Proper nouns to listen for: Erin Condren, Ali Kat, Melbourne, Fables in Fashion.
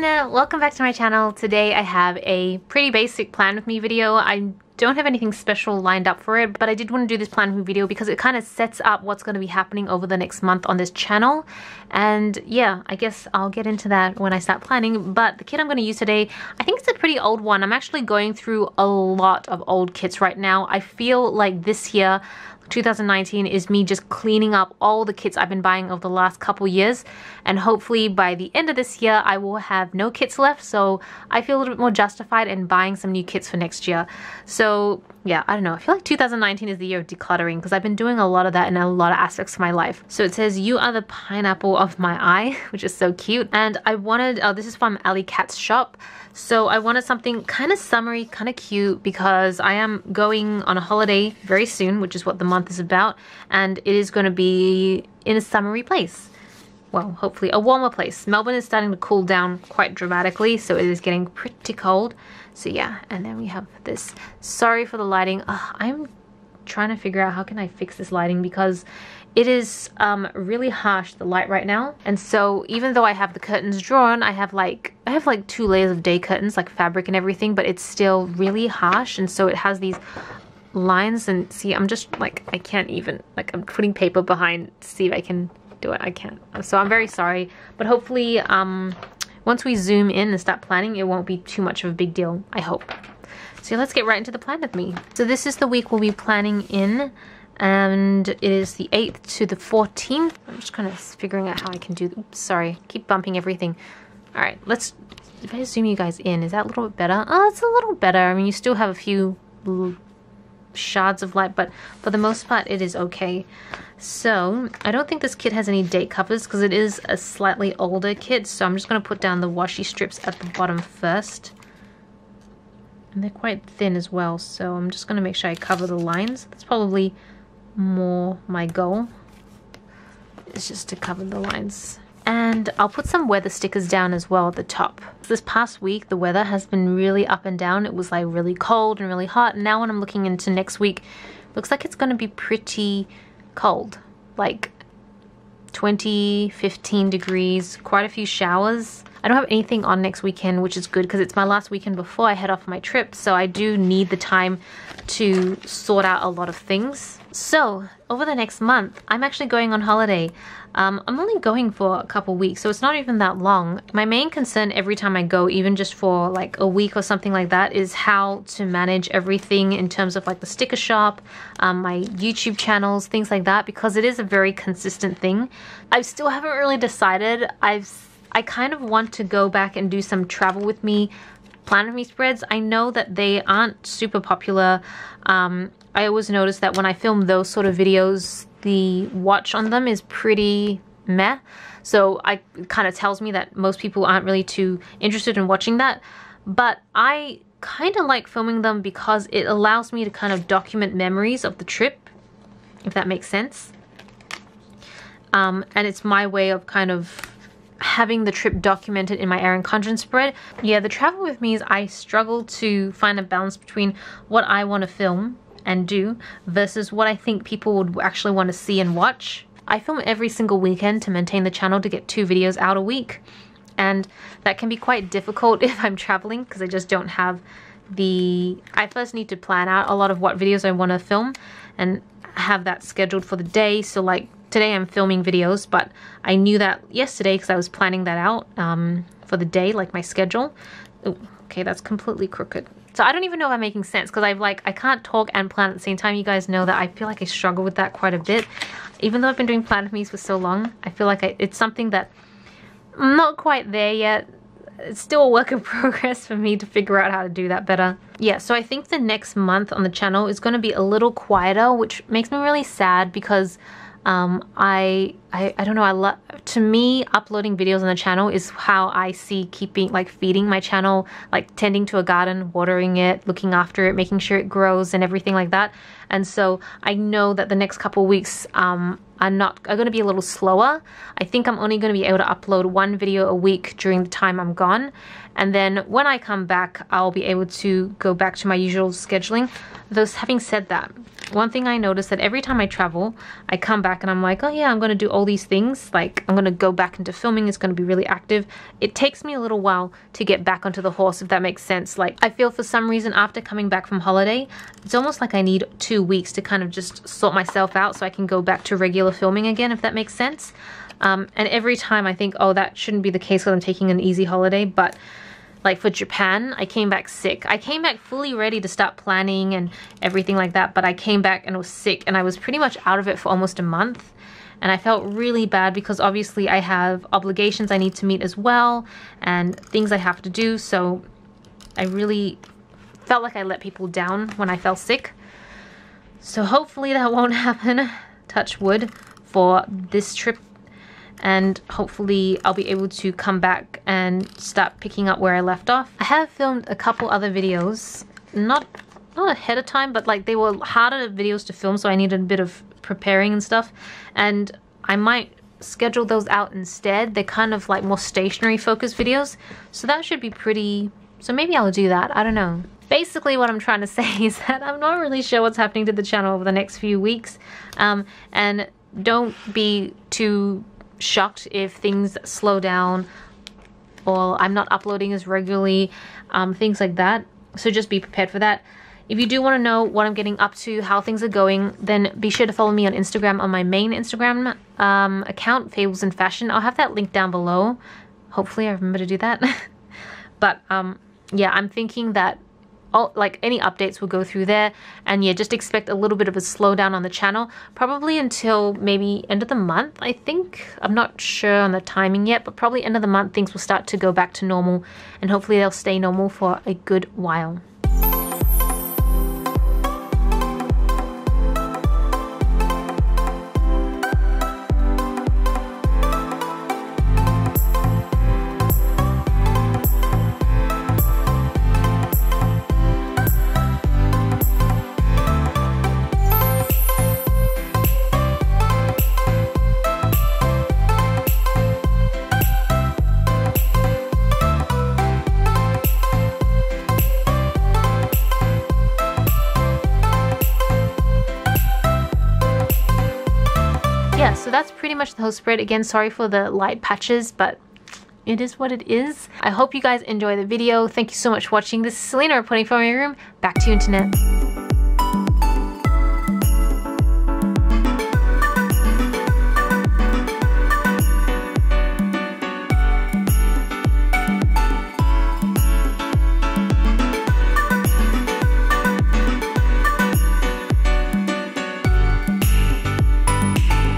Listener, welcome back to my channel. Today I have a pretty basic plan with me video. I don't have anything special lined up for it, but I did want to do this plan with me video because it kind of sets up what's going to be happening over the next month on this channel. And yeah, I guess I'll get into that when I start planning. But the kit I'm going to use today, I think it's a pretty old one. I'm actually going through a lot of old kits right now. I feel like this year, 2019, is me just cleaning up all the kits I've been buying over the last couple years, and hopefully by the end of this year I will have no kits left, so I feel a little bit more justified in buying some new kits for next year. So yeah, I don't know, I feel like 2019 is the year of decluttering because I've been doing a lot of that in a lot of aspects of my life. So it says, "You are the pineapple of my eye," which is so cute. And I wanted, oh, this is from Ali Kat's shop. So I wanted something kind of summery, kind of cute, because I am going on a holiday very soon, which is what the month is about, and it is going to be in a summery place. Well, hopefully a warmer place. Melbourne is starting to cool down quite dramatically, so it is getting pretty cold. So yeah, and then we have this. Sorry for the lighting. I'm trying to figure out how can I fix this lighting because it is really harsh, the light right now. And so even though I have the curtains drawn, I have like two layers of day curtains, like fabric and everything, but it's still really harsh, and so it has these lines. And see, I'm just like, I can't even, like, I'm putting paper behind to see if I can do it. I can't, so I'm very sorry, but hopefully once we zoom in and start planning, it won't be too much of a big deal, I hope. So let's get right into the plan with me. So this is the week we'll be planning in, and it is the 8th to the 14th. I'm just kind of figuring out how I can do, oops, sorry, keep bumping everything. All right, let's, if I zoom you guys in, is that a little bit better? Oh, it's a little better. I mean, you still have a few shards of light, but for the most part it is okay. So I don't think this kit has any date covers because it is a slightly older kit, so I'm just going to put down the washi strips at the bottom first, and they're quite thin as well, so I'm just going to make sure I cover the lines. That's probably more my goal, it's just to cover the lines. And I'll put some weather stickers down as well at the top. This past week, the weather has been really up and down. It was like really cold and really hot. And now when I'm looking into next week, looks like it's going to be pretty cold. Like 20, 15 degrees, quite a few showers. I don't have anything on next weekend, which is good because it's my last weekend before I head off my trip. So I do need the time to sort out a lot of things. So over the next month, I'm actually going on holiday. I'm only going for a couple weeks, so it's not even that long. My main concern every time I go, even just for like a week or something like that, is how to manage everything in terms of like the sticker shop, my YouTube channels, things like that, because it is a very consistent thing. I still haven't really decided. I kind of want to go back and do some travel with me, plan with me spreads. I know that they aren't super popular. I always notice that when I film those sort of videos, the watch on them is pretty meh. So it kind of tells me that most people aren't really too interested in watching that. But I kind of like filming them because it allows me to kind of document memories of the trip, if that makes sense. And it's my way of kind of having the trip documented in my Erin Condren spread. Yeah, the travel with me is I struggle to find a balance between what I want to film and do versus what I think people would actually want to see and watch. I film every single weekend to maintain the channel to get 2 videos out a week, and that can be quite difficult if I'm traveling because I just don't have the... I first need to plan out a lot of what videos I want to film and have that scheduled for the day. So like today I'm filming videos, but I knew that yesterday because I was planning that out for the day, like my schedule. Ooh, okay, that's completely crooked. So I don't even know if I'm making sense because I can't talk and plan at the same time. You guys know that I feel like I struggle with that quite a bit. Even though I've been doing plan with me for so long, I feel like it's something that I'm not quite there yet. It's still a work in progress for me to figure out how to do that better. Yeah, so I think the next month on the channel is going to be a little quieter, which makes me really sad because I don't know, to me, uploading videos on the channel is how I see keeping, like, feeding my channel, like tending to a garden, watering it, looking after it, making sure it grows and everything like that. And so I know that the next couple weeks are going to be a little slower. I think I'm only going to be able to upload 1 video a week during the time I'm gone, and then when I come back I'll be able to go back to my usual scheduling. Though having said that, one thing I noticed that every time I travel, I come back and I'm like, oh yeah, I'm going to do all these things. Like, I'm going to go back into filming. It's going to be really active. It takes me a little while to get back onto the horse, if that makes sense. Like, I feel for some reason after coming back from holiday, it's almost like I need 2 weeks to kind of just sort myself out so I can go back to regular filming again, if that makes sense. And every time I think, oh, that shouldn't be the case because I'm taking an easy holiday. But like for Japan, I came back sick. I came back fully ready to start planning and everything like that, but I came back and was sick, and I was pretty much out of it for almost a month. And I felt really bad because obviously I have obligations I need to meet as well and things I have to do. So I really felt like I let people down when I fell sick. So hopefully that won't happen, touch wood, for this trip. And hopefully I'll be able to come back and start picking up where I left off. I have filmed a couple other videos, not ahead of time, but like they were harder videos to film, so I needed a bit of preparing and stuff. And I might schedule those out instead. They're kind of like more stationary focused videos, so that should be pretty... So maybe I'll do that, I don't know. Basically what I'm trying to say is that I'm not really sure what's happening to the channel over the next few weeks. And don't be too shocked if things slow down or I'm not uploading as regularly, things like that. So just be prepared for that. If you do want to know what I'm getting up to, how things are going, then be sure to follow me on Instagram, on my main Instagram account, Fables in Fashion. I'll have that link down below. Hopefully I remember to do that. But yeah, I'm thinking that like any updates will go through there, and yeah, just expect a little bit of a slowdown on the channel, probably until maybe end of the month, I think. I'm not sure on the timing yet, but probably end of the month things will start to go back to normal, and hopefully they'll stay normal for a good while. So that's pretty much the whole spread. Again, sorry for the light patches, but it is what it is. I hope you guys enjoy the video. Thank you so much for watching. This is Selena reporting from my room. Back to you, internet.